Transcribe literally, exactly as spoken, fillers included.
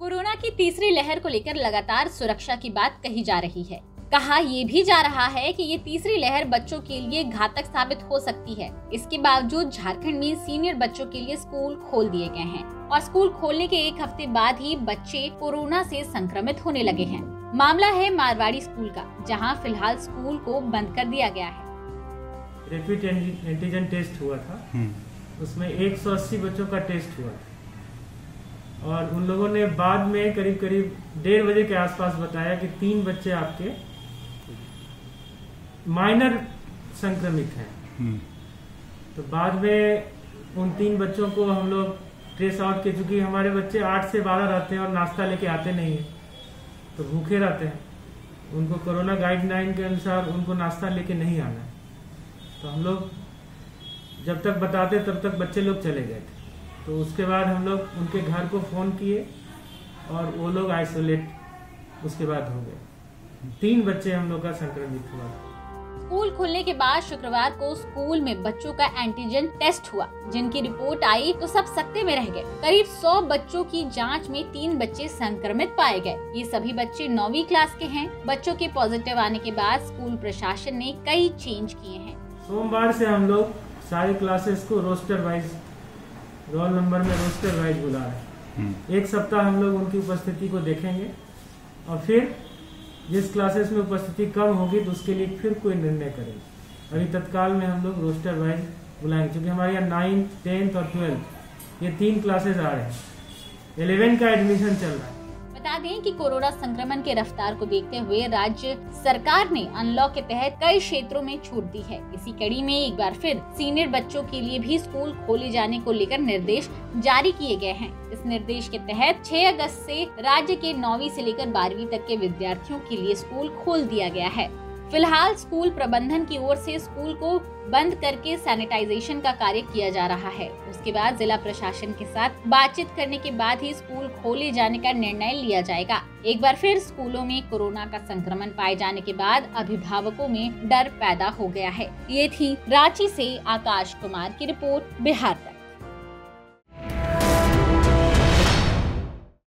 Corona की तीसरी लहर को लेकर लगातार सुरक्षा की बात कही जा रही है। कहा ये भी जा रहा है कि ये तीसरी लहर बच्चों के लिए घातक साबित हो सकती है। इसके बावजूद झारखंड में सीनियर बच्चों के लिए स्कूल खोल दिए गए हैं और स्कूल खोलने के एक हफ्ते बाद ही बच्चे कोरोना से संक्रमित होने लगे हैं। मामला है मारवाड़ी स्कूल का, जहां फिलहाल स्कूल को बंद कर दिया गया है। रैपिड एंटीजन टेस्ट हुआ था, उसमें एक सौ अस्सी बच्चों का टेस्ट हुआ और उन लोगों ने बाद में करीब करीब डेढ़ बजे के आसपास बताया कि तीन बच्चे आपके माइनर संक्रमित हैं। तो बाद में उन तीन बच्चों को हम लोग ट्रेस आउट किए, क्योंकि हमारे बच्चे आठ से बारह रहते हैं और नाश्ता लेके आते नहीं है, तो भूखे रहते हैं। उनको कोरोना गाइडलाइन के अनुसार उनको नाश्ता लेके नहीं आना है, तो हम लोग जब तक बताते तब तक बच्चे लोग चले गए थे। तो उसके बाद हम लोग उनके घर को फ़ोन किए और वो लोग आइसोलेट उसके बाद हो गए। तीन बच्चे हम लोग का संक्रमित हुआ। स्कूल खुलने के बाद शुक्रवार को स्कूल में बच्चों का एंटीजन टेस्ट हुआ, जिनकी रिपोर्ट आई तो सब सकते में रह गए। करीब सौ बच्चों की जांच में तीन बच्चे संक्रमित पाए गए। ये सभी बच्चे नौवीं क्लास के हैं। बच्चों के पॉजिटिव आने के बाद स्कूल प्रशासन ने कई चेंज किए हैं। सोमवार से हम लोग सारी क्लासेस को रोस्टर वाइज, रोल नंबर में रोस्टर वाइज बुला रहे हैं। एक सप्ताह हम लोग उनकी उपस्थिति को देखेंगे और फिर जिस क्लासेस में उपस्थिति कम होगी तो उसके लिए फिर कोई निर्णय करेंगे। अभी तत्काल में हम लोग रोस्टर वाइज बुलाएंगे, क्योंकि हमारे यहाँ नाइन्थ, टेंथ और ट्वेल्थ ये तीन क्लासेस आ रहे हैं। इलेवन का एडमिशन चल रहा है। बता दें कि कोरोना संक्रमण के रफ्तार को देखते हुए राज्य सरकार ने अनलॉक के तहत कई क्षेत्रों में छूट दी है। इसी कड़ी में एक बार फिर सीनियर बच्चों के लिए भी स्कूल खोले जाने को लेकर निर्देश जारी किए गए हैं। इस निर्देश के तहत छह अगस्त से राज्य के नौवीं से लेकर बारहवीं तक के विद्यार्थियों के लिए स्कूल खोल दिया गया है। फिलहाल स्कूल प्रबंधन की ओर से स्कूल को बंद करके सैनिटाइजेशन का कार्य किया जा रहा है। उसके बाद जिला प्रशासन के साथ बातचीत करने के बाद ही स्कूल खोले जाने का निर्णय लिया जाएगा। एक बार फिर स्कूलों में कोरोना का संक्रमण पाए जाने के बाद अभिभावकों में डर पैदा हो गया है। ये थी रांची से आकाश कुमार की रिपोर्ट बिहार तक।